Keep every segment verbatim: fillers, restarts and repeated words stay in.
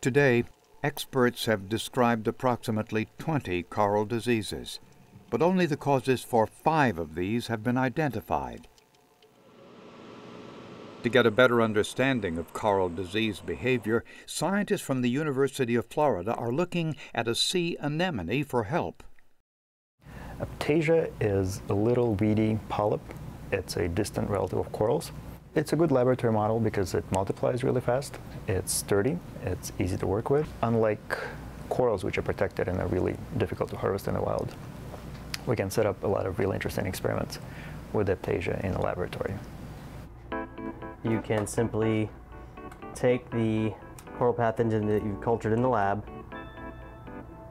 Today, experts have described approximately twenty coral diseases, but only the causes for five of these have been identified. To get a better understanding of coral disease behavior, scientists from the University of Florida are looking at a sea anemone for help. Aiptasia is a little weedy polyp. It's a distant relative of corals. It's a good laboratory model because it multiplies really fast. It's sturdy. It's easy to work with, unlike corals, which are protected and are really difficult to harvest in the wild. We can set up a lot of really interesting experiments with Aiptasia in the laboratory. You can simply take the coral pathogen that you've cultured in the lab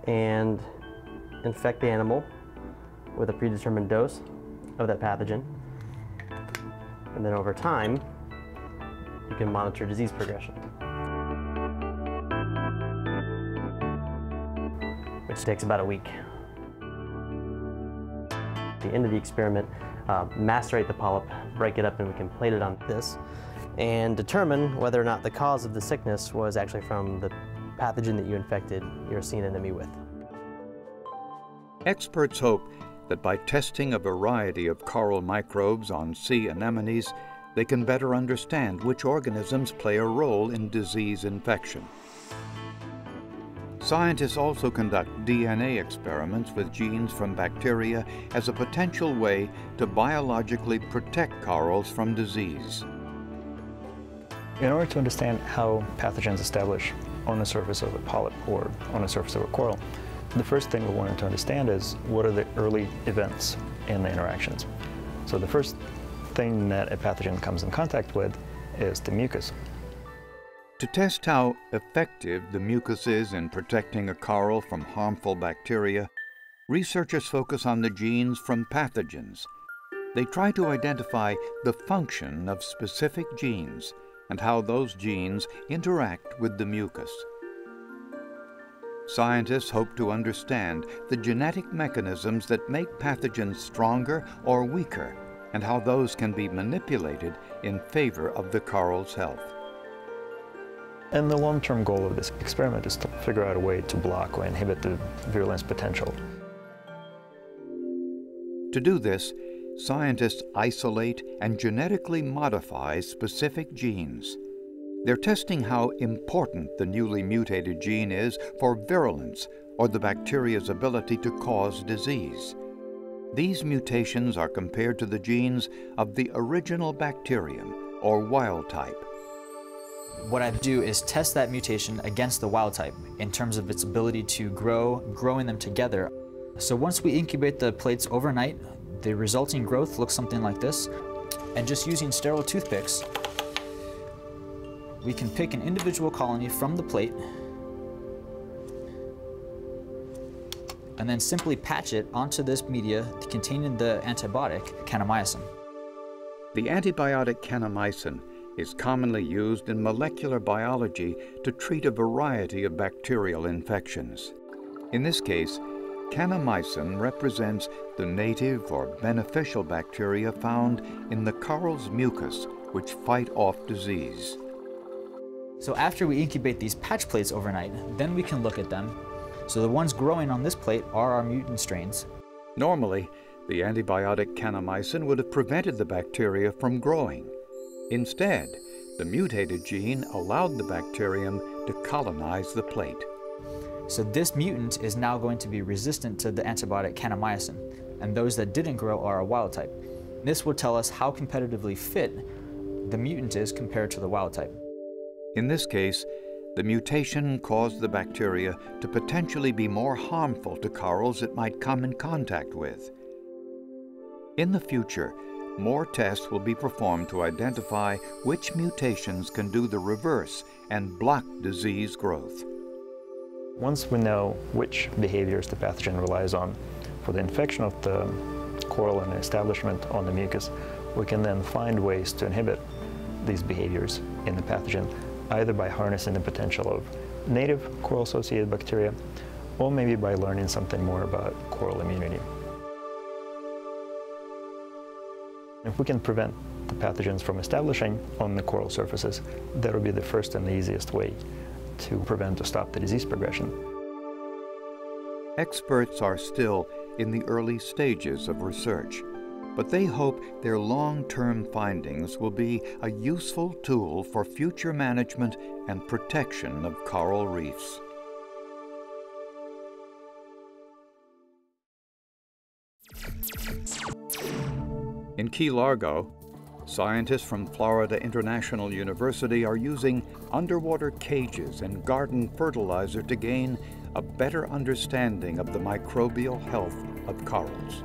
and infect the animal with a predetermined dose of that pathogen. And then over time, you can monitor disease progression, which takes about a week. At the end of the experiment, Uh, macerate the polyp, break it up, and we can plate it on this and determine whether or not the cause of the sickness was actually from the pathogen that you infected your sea anemone with. Experts hope that by testing a variety of coral microbes on sea anemones, they can better understand which organisms play a role in disease infection. Scientists also conduct D N A experiments with genes from bacteria as a potential way to biologically protect corals from disease. In order to understand how pathogens establish on the surface of a polyp or on the surface of a coral, the first thing we wanted to understand is what are the early events in the interactions. So the first thing that a pathogen comes in contact with is the mucus. To test how effective the mucus is in protecting a coral from harmful bacteria, researchers focus on the genes from pathogens. They try to identify the function of specific genes and how those genes interact with the mucus. Scientists hope to understand the genetic mechanisms that make pathogens stronger or weaker and how those can be manipulated in favor of the coral's health. And the long-term goal of this experiment is to figure out a way to block or inhibit the virulence potential. To do this, scientists isolate and genetically modify specific genes. They're testing how important the newly mutated gene is for virulence or the bacteria's ability to cause disease. These mutations are compared to the genes of the original bacterium or wild type. What I do is test that mutation against the wild type in terms of its ability to grow, growing them together. So once we incubate the plates overnight, the resulting growth looks something like this. And just using sterile toothpicks, we can pick an individual colony from the plate and then simply patch it onto this media containing the antibiotic kanamycin. The antibiotic kanamycin is commonly used in molecular biology to treat a variety of bacterial infections. In this case, kanamycin represents the native or beneficial bacteria found in the coral's mucus, which fight off disease. So after we incubate these patch plates overnight, then we can look at them. So the ones growing on this plate are our mutant strains. Normally, the antibiotic kanamycin would have prevented the bacteria from growing. Instead, the mutated gene allowed the bacterium to colonize the plate. So this mutant is now going to be resistant to the antibiotic kanamycin, and those that didn't grow are a wild type. This will tell us how competitively fit the mutant is compared to the wild type. In this case, the mutation caused the bacteria to potentially be more harmful to corals it might come in contact with. In the future, more tests will be performed to identify which mutations can do the reverse and block disease growth. Once we know which behaviors the pathogen relies on for the infection of the coral and the establishment on the mucus, we can then find ways to inhibit these behaviors in the pathogen, either by harnessing the potential of native coral-associated bacteria, or maybe by learning something more about coral immunity. If we can prevent the pathogens from establishing on the coral surfaces, that would be the first and the easiest way to prevent or stop the disease progression. Experts are still in the early stages of research, but they hope their long-term findings will be a useful tool for future management and protection of coral reefs. In Key Largo, scientists from Florida International University are using underwater cages and garden fertilizer to gain a better understanding of the microbial health of corals.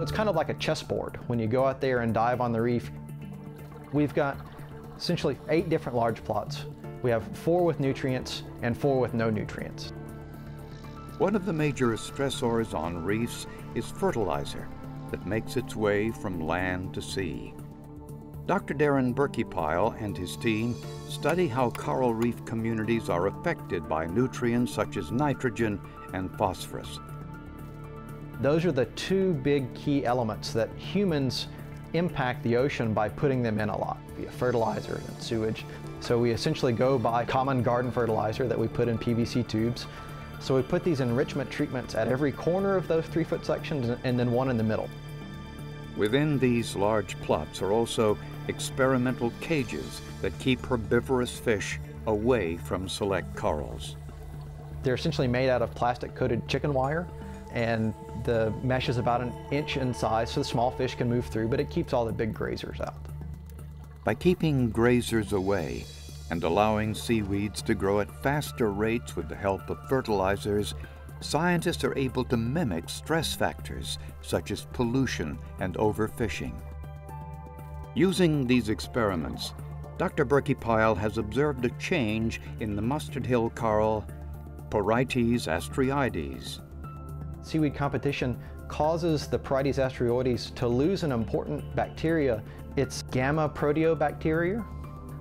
It's kind of like a chessboard. When you go out there and dive on the reef, we've got essentially eight different large plots. We have four with nutrients and four with no nutrients. One of the major stressors on reefs is fertilizer that makes its way from land to sea. Doctor Darren Burkepile and his team study how coral reef communities are affected by nutrients such as nitrogen and phosphorus. Those are the two big key elements that humans impact the ocean by putting them in a lot, via fertilizer and sewage. So we essentially go by common garden fertilizer that we put in P V C tubes. So we put these enrichment treatments at every corner of those three-foot sections and then one in the middle. Within these large plots are also experimental cages that keep herbivorous fish away from select corals. They're essentially made out of plastic-coated chicken wire, and the mesh is about an inch in size, so the small fish can move through, but it keeps all the big grazers out. By keeping grazers away and allowing seaweeds to grow at faster rates with the help of fertilizers, scientists are able to mimic stress factors such as pollution and overfishing. Using these experiments, Doctor Burkepile has observed a change in the mustard hill coral Porites astreoides. Seaweed competition causes the Porites astreoides to lose an important bacteria. It's Gamma proteobacteria.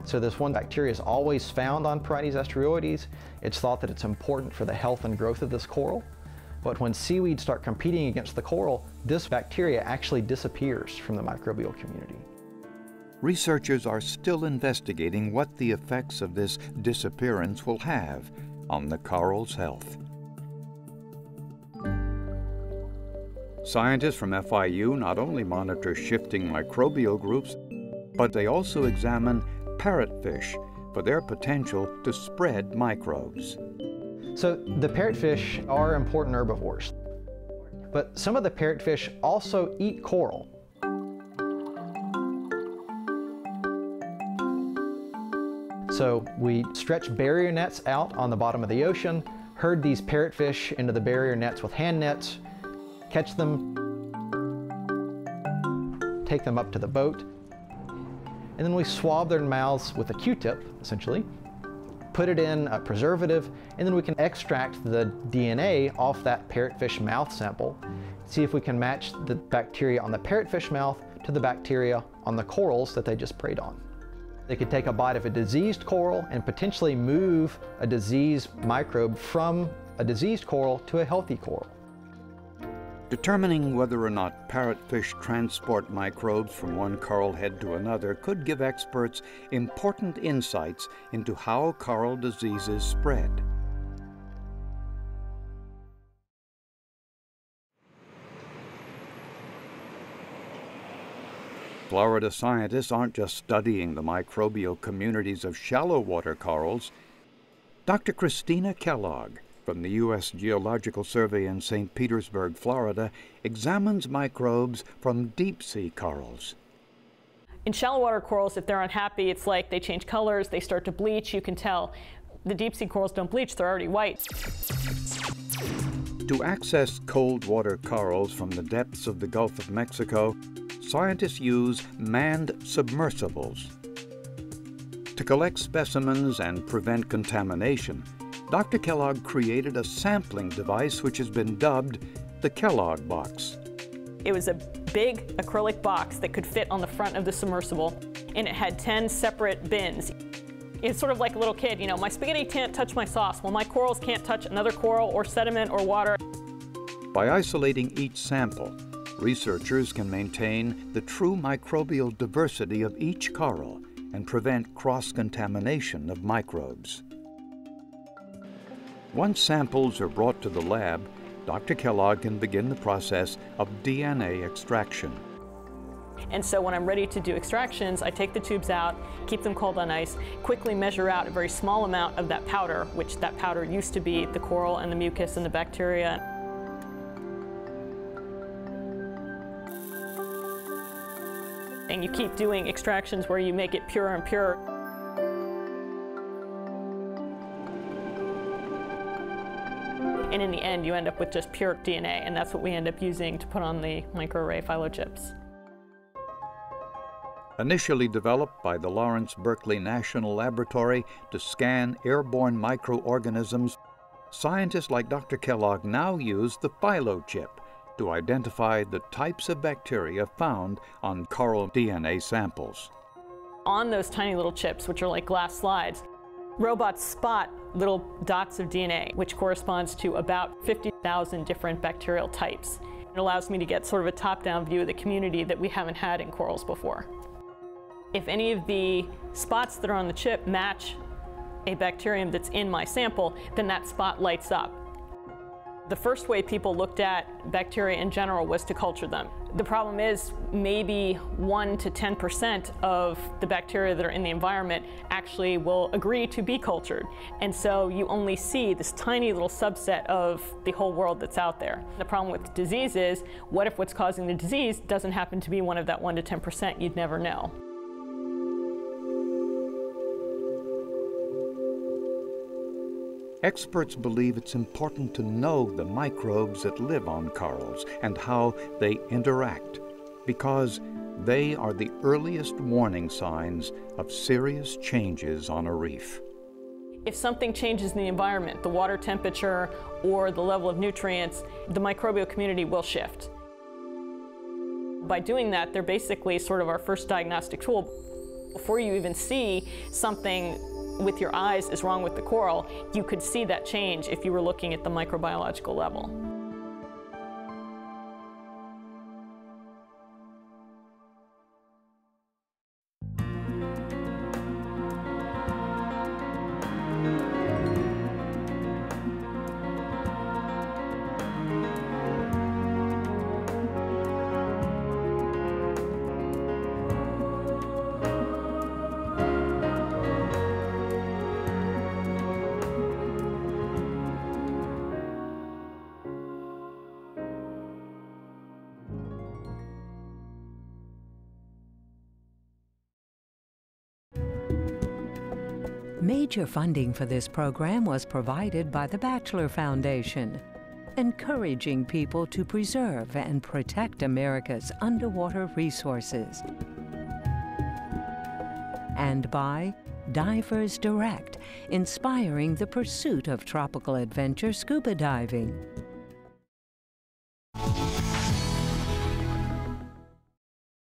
So this one bacteria is always found on Porites astreoides. It's thought that it's important for the health and growth of this coral. But when seaweeds start competing against the coral, this bacteria actually disappears from the microbial community. Researchers are still investigating what the effects of this disappearance will have on the coral's health. Scientists from F I U not only monitor shifting microbial groups, but they also examine parrotfish for their potential to spread microbes. So the parrotfish are important herbivores, but some of the parrotfish also eat coral. So we stretch barrier nets out on the bottom of the ocean, herd these parrotfish into the barrier nets with hand nets, catch them, take them up to the boat, and then we swab their mouths with a Q-tip, essentially, put it in a preservative, and then we can extract the D N A off that parrotfish mouth sample, see if we can match the bacteria on the parrotfish mouth to the bacteria on the corals that they just preyed on. They could take a bite of a diseased coral and potentially move a diseased microbe from a diseased coral to a healthy coral. Determining whether or not parrotfish transport microbes from one coral head to another could give experts important insights into how coral diseases spread. Florida scientists aren't just studying the microbial communities of shallow water corals. Doctor Christina Kellogg from the U S Geological Survey in Saint Petersburg, Florida, examines microbes from deep-sea corals. In shallow water corals, if they're unhappy, it's like they change colors, they start to bleach, you can tell. The deep-sea corals don't bleach, they're already white. To access cold water corals from the depths of the Gulf of Mexico, scientists use manned submersibles. To collect specimens and prevent contamination, Doctor Kellogg created a sampling device which has been dubbed the Kellogg Box. It was a big acrylic box that could fit on the front of the submersible, and it had ten separate bins. It's sort of like a little kid, you know, my spaghetti can't touch my sauce. Well, my corals can't touch another coral or sediment or water. By isolating each sample, Researchers can maintain the true microbial diversity of each coral and prevent cross-contamination of microbes. Once samples are brought to the lab, Doctor Kellogg can begin the process of D N A extraction. And so when I'm ready to do extractions, I take the tubes out, keep them cold on ice, quickly measure out a very small amount of that powder, which that powder used to be the coral and the mucus and the bacteria. And you keep doing extractions where you make it purer and purer. And in the end, you end up with just pure D N A, and that's what we end up using to put on the microarray phylochips. Initially developed by the Lawrence Berkeley National Laboratory to scan airborne microorganisms, scientists like Doctor Kellogg now use the phylochip to identify the types of bacteria found on coral D N A samples. On those tiny little chips, which are like glass slides, robots spot little dots of D N A, which corresponds to about fifty thousand different bacterial types. It allows me to get sort of a top-down view of the community that we haven't had in corals before. If any of the spots that are on the chip match a bacterium that's in my sample, then that spot lights up. The first way people looked at bacteria in general was to culture them. The problem is maybe one to ten percent of the bacteria that are in the environment actually will agree to be cultured. And so you only see this tiny little subset of the whole world that's out there. The problem with disease is, what if what's causing the disease doesn't happen to be one of that one to ten percent? You'd never know. Experts believe it's important to know the microbes that live on corals and how they interact, because they are the earliest warning signs of serious changes on a reef. If something changes in the environment, the water temperature or the level of nutrients, the microbial community will shift. By doing that, they're basically sort of our first diagnostic tool. Before you even see something with your eyes is wrong with the coral, you could see that change if you were looking at the microbiological level. Major funding for this program was provided by the Bachelor Foundation, encouraging people to preserve and protect America's underwater resources, and by Divers Direct, inspiring the pursuit of tropical adventure scuba diving.